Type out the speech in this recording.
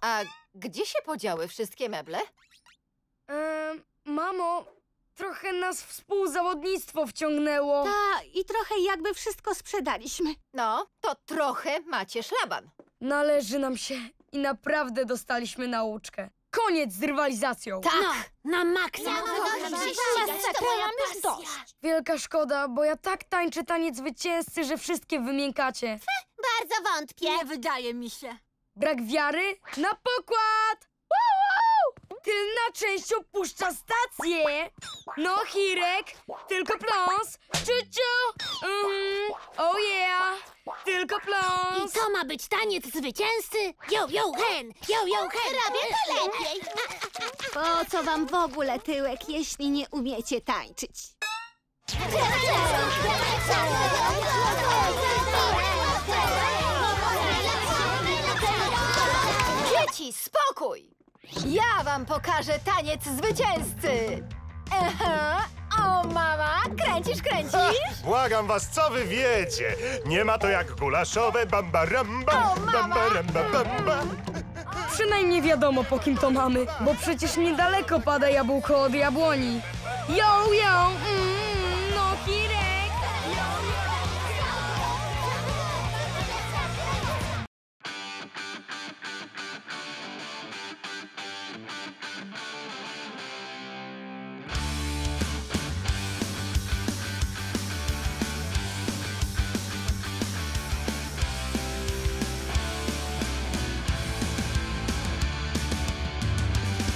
A gdzie się podziały wszystkie meble? Mamo, trochę nas współzawodnictwo wciągnęło. Ta, i trochę jakby wszystko sprzedaliśmy. No, to trochę macie szlaban. Należy nam się i naprawdę dostaliśmy nauczkę. Koniec z rywalizacją. Tak, no, na maksa. Wielka szkoda, bo ja tak tańczę taniec zwycięzcy, że wszystkie wymiękacie. Bardzo wątpię. Nie wydaje mi się. Brak wiary? Na pokład! Tylna część opuszcza stację. No, Hirek, tylko pląs. Ciuciu! Oh yeah! Tylko pląs. I to ma być taniec zwycięzcy? Yo, yo, hen! Robię to lepiej! Po co wam w ogóle tyłek, jeśli nie umiecie tańczyć? Dzieci, spokój! Ja wam pokażę taniec zwycięzcy! O, mama, kręcisz? Błagam was, co wy wiecie? Nie ma to jak gulaszowe bambaramba, bambaramba, bamba. Przynajmniej wiadomo, po kim to mamy, bo przecież niedaleko pada jabłko od jabłoni. Yo, yo!